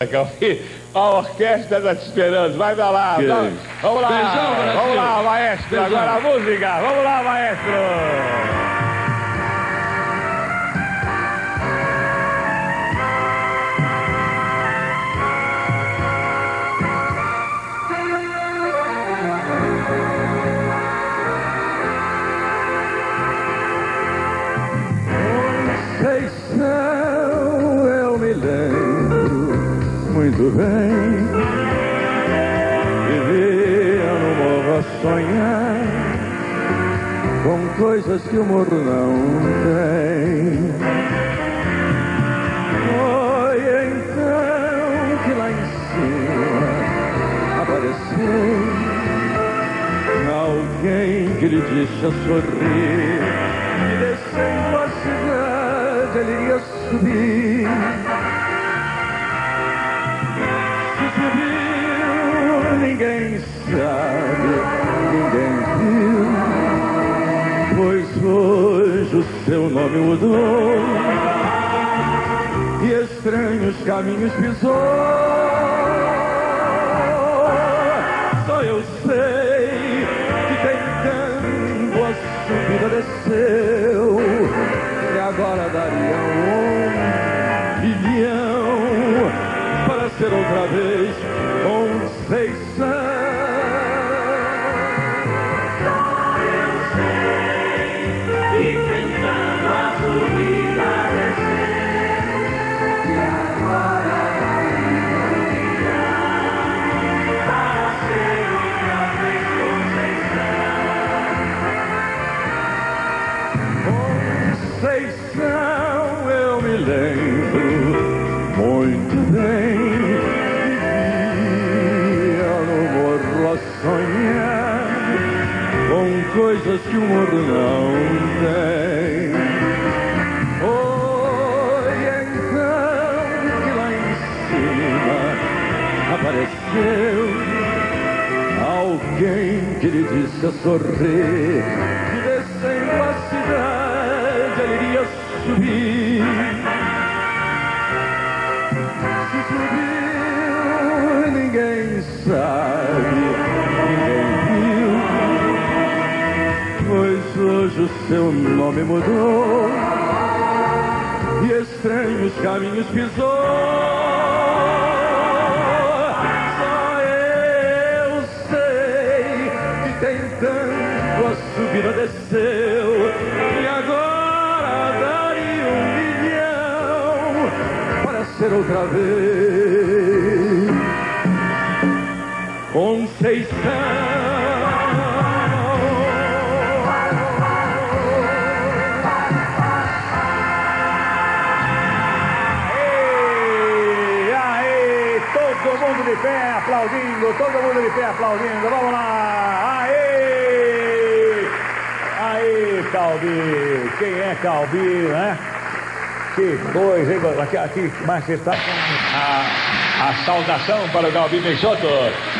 A orquestra está te esperando, vai pra lá, vamos lá, beijão, vamos lá, maestro, beijão. Agora a música, vamos lá, maestro! Conceição, eu me lembro muito bem. Vivia no morro a sonhar com coisas que o morro não tem. Foi então que lá em cima apareceu alguém que lhe disse a sorrir e desceu a cidade. Ele iria subir. Se subiu, ninguém sabe, ninguém viu, pois hoje o seu nome mudou e estranhos caminhos pisou. Só eu sei que tentando a subida desceu. Agora daria 1 bilhão para ser outra vez Conceição. Só eu sei que tentando a subida desceu, e agora daria 1 bilhão para ser outra vez Conceição. Conceição, eu me lembro muito bem. Vivia no morro a sonhar com coisas que o morro não tem. Foi então que lá em cima apareceu alguém que lhe disse a sorrir que descendo a cidade ele iria subir. Se subiu, ninguém sabe, ninguém viu, pois hoje o seu nome mudou e estranhos caminhos pisou. Só eu sei que tentando a subida desceu, e agora dá ser outra vez Conceição. Aê, todo mundo de pé aplaudindo, todo mundo de pé aplaudindo, vamos lá, aê, aê, Cauby, quem é Cauby, né? Que coisa, hein? Aqui, mas você tá com a saudação para o Cauby Peixoto.